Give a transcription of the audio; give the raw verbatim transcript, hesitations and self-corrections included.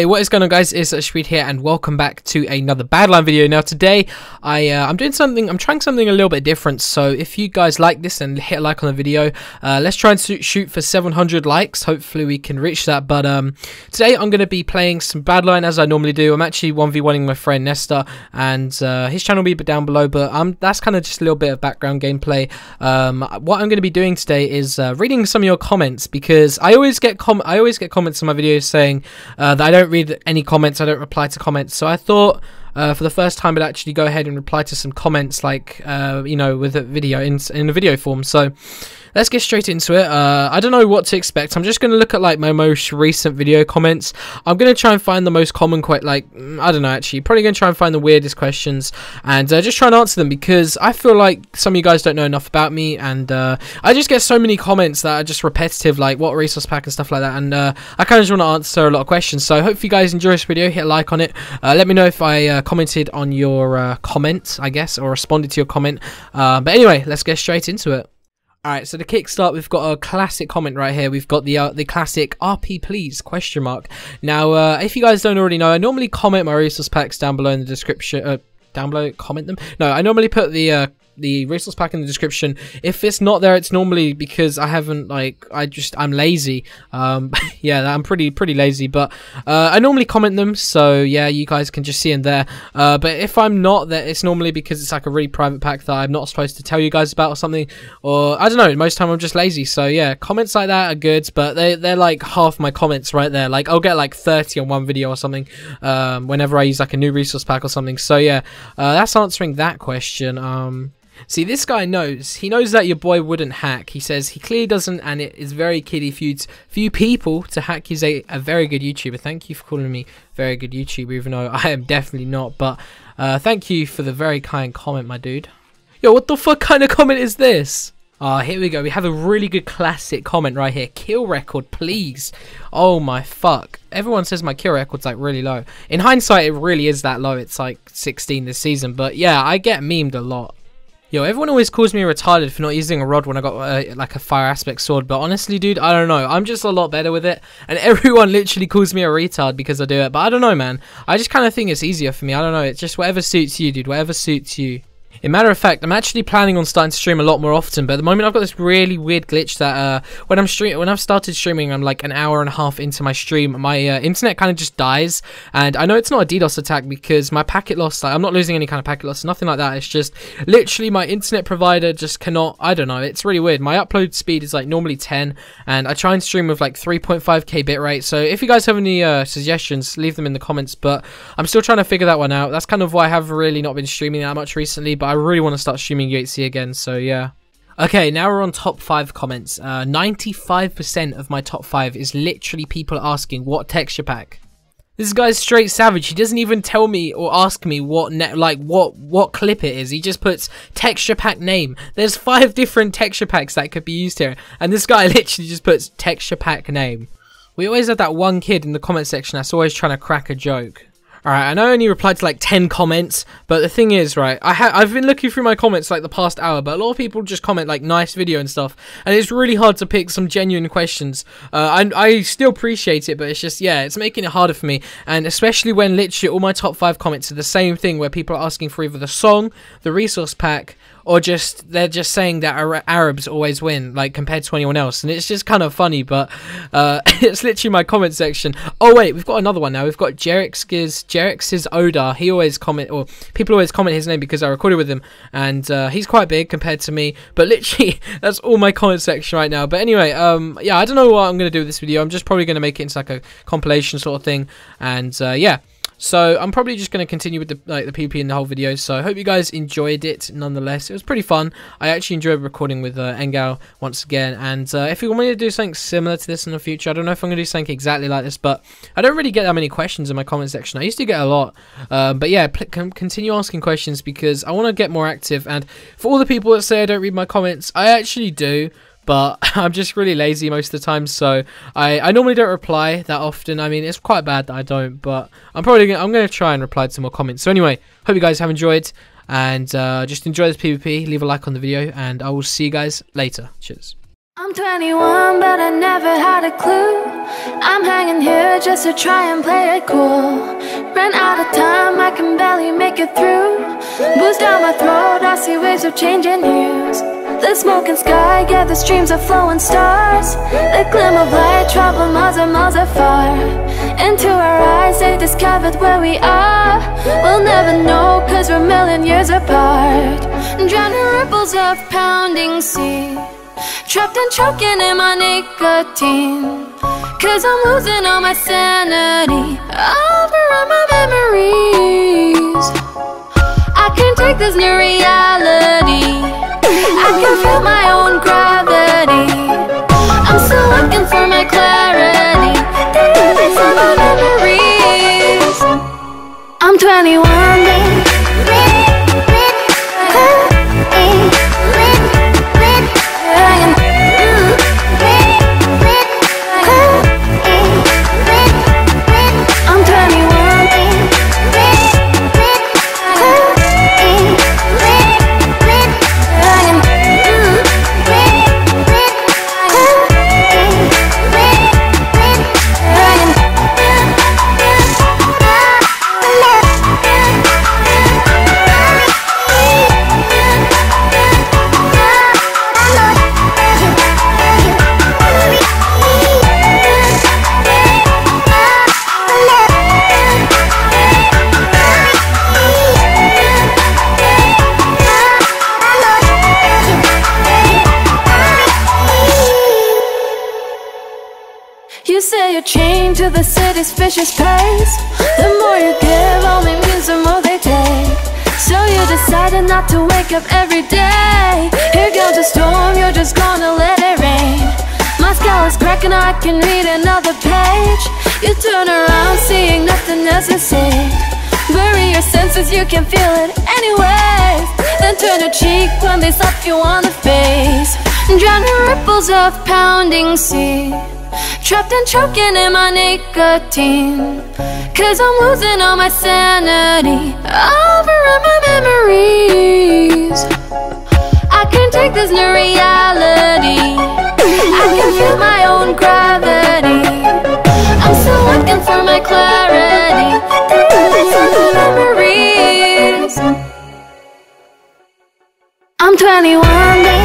Hey, what is going on, guys? It's Ashweed here, and welcome back to another Badlion video. Now today, I, uh, I'm doing something, I'm trying something a little bit different, so if you guys like this, then hit a like on the video. Uh, let's try and shoot for seven hundred likes, hopefully we can reach that, but um, today I'm going to be playing some Badlion as I normally do. I'm actually one v one-ing my friend Nesta, and uh, his channel will be down below, but um, that's kind of just a little bit of background gameplay. Um, what I'm going to be doing today is uh, reading some of your comments, because I always get, com I always get comments on my videos saying uh, that I don't I don't read any comments, I don't reply to comments, so I thought uh, for the first time I'd actually go ahead and reply to some comments, like uh, you know, with a video in, in a video form. So let's get straight into it. uh, I don't know what to expect. I'm just going to look at like my most recent video comments. I'm going to try and find the most common quite like I don't know actually probably going to try and find the weirdest questions and uh, just try and answer them, because I feel like some of you guys don't know enough about me, and uh, I just get so many comments that are just repetitive, like what resource pack and stuff like that, and uh, I kind of just want to answer a lot of questions. So I hope you guys enjoy this video. Hit a like on it. Uh, let me know if I uh, commented on your uh, comment, I guess, or responded to your comment. Uh, but anyway, let's get straight into it. Alright, so to kickstart, we've got a classic comment right here. We've got the uh, the classic R P please question mark. Now, uh, if you guys don't already know, I normally comment my resource packs down below in the description. Uh, down below, comment them. No, I normally put the uh, the resource pack in the description. If it's not there, it's normally because I haven't, like, I just I'm lazy. Um, yeah, I'm pretty pretty lazy, but uh, I normally comment them, so yeah, you guys can just see in there. Uh, but if I'm not there, it's normally because it's like a really private pack that I'm not supposed to tell you guys about or something, or I don't know. Most time I'm just lazy, so yeah, comments like that are good, but they they're like half my comments right there. Like I'll get like thirty on one video or something. Um, whenever I use like a new resource pack or something, so yeah, uh, that's answering that question. Um. See, this guy knows. He knows that your boy wouldn't hack. He says he clearly doesn't, and it is very kiddie for you, to, for you people to hack. He's a, a very good YouTuber. Thank you for calling me very good YouTuber, even though I am definitely not. But uh, thank you for the very kind comment, my dude. Yo, what the fuck kind of comment is this? Ah, oh, here we go. We have a really good classic comment right here. Kill record, please. Oh my fuck. Everyone says my kill record's like really low. In hindsight, it really is that low. It's like sixteen this season. But yeah, I get memed a lot. Yo, everyone always calls me retarded for not using a rod when I got uh, like a fire aspect sword, but honestly, dude, I don't know. I'm just a lot better with it, and everyone literally calls me a retard because I do it, but I don't know, man. I just kind of think it's easier for me. I don't know. It's just whatever suits you, dude. Whatever suits you. In matter of fact, I'm actually planning on starting to stream a lot more often, but at the moment I've got this really weird glitch that uh, when I'm stream when I've started streaming, I'm like an hour and a half into my stream, my uh, internet kind of just dies, and I know it's not a DDoS attack because my packet loss, like, I'm not losing any kind of packet loss, nothing like that. It's just literally my internet provider just cannot, I don't know, it's really weird. My upload speed is like normally ten, and I try and stream with like three point five K bitrate, so if you guys have any uh, suggestions, leave them in the comments, but I'm still trying to figure that one out. That's kind of why I have really not been streaming that much recently, but I really want to start streaming U H C again, so yeah. Okay, now we're on top five comments. Uh, ninety-five percent of my top five is literally people asking, what texture pack? This guy's straight savage. He doesn't even tell me or ask me what net, like what what clip it is. He just puts texture pack name. There's five different texture packs that could be used here, and this guy literally just puts texture pack name. We always had that one kid in the comment section that's always trying to crack a joke. Alright, I know I only replied to like ten comments, but the thing is, right, I ha I've been looking through my comments like the past hour, but a lot of people just comment like nice video and stuff, and it's really hard to pick some genuine questions. Uh, I, I still appreciate it, but it's just, yeah, it's making it harder for me, and especially when literally all my top five comments are the same thing, where people are asking for either the song, the resource pack, or just, they're just saying that Ara Arabs always win, like, compared to anyone else. And it's just kind of funny, but uh, it's literally my comment section. Oh, wait, we've got another one now. We've got Jerex's, Jerex's Odar. He always comment, or people always comment his name because I recorded with him. And uh, he's quite big compared to me. But literally, that's all my comment section right now. But anyway, um, yeah, I don't know what I'm going to do with this video. I'm just probably going to make it into, like, a compilation sort of thing. And, uh, yeah. So I'm probably just going to continue with the like the P P in the whole video. So I hope you guys enjoyed it nonetheless. It was pretty fun. I actually enjoyed recording with uh, Engal once again. And uh, if you want me to do something similar to this in the future, I don't know if I'm going to do something exactly like this, but I don't really get that many questions in my comment section. I used to get a lot. Um, but yeah, continue asking questions because I want to get more active. And for all the people that say I don't read my comments, I actually do. But I'm just really lazy most of the time, so I, I normally don't reply that often. I mean, it's quite bad that I don't, but I'm probably gonna, I'm going to try and reply to more comments. So anyway, hope you guys have enjoyed, and uh, just enjoy this PvP. Leave a like on the video, and I will see you guys later. Cheers. I'm twenty-one, but I never had a clue. I'm hanging here just to try and play it cool. Ran out of time, I can barely make it through. Booze down my throat, I see waves of changing hues. The smoking sky, yeah, the streams of flowing stars. The glim of light, travel miles and miles afar. Into our eyes, they discovered where we are. We'll never know, cause we're a million years apart. Drowning ripples of pounding sea, trapped and choking in my nicotine. Cause I'm losing all my sanity, I'll burn my memories. I can't take this new reality, I can feel my own gravity. I'm still looking for my clarity, the evidence of my memories. I'm twenty-one, baby. You say you're chained to the city's vicious pace. The more you give, only means the more they take. So you decided not to wake up every day. Here comes a storm, you're just gonna let it rain. My skull is cracking, I can read another page. You turn around, seeing nothing else to see. Bury your senses, you can feel it anyways. Then turn your cheek when they slap you on the face. Drowning ripples of pounding sea, trapped and choking in my nicotine. Cause I'm losing all my sanity, I'll ruin my memories. I can't take this new reality, I can feel my own gravity. I'm still looking for my clarity, the evidence of my memories. I'm twenty-one, baby.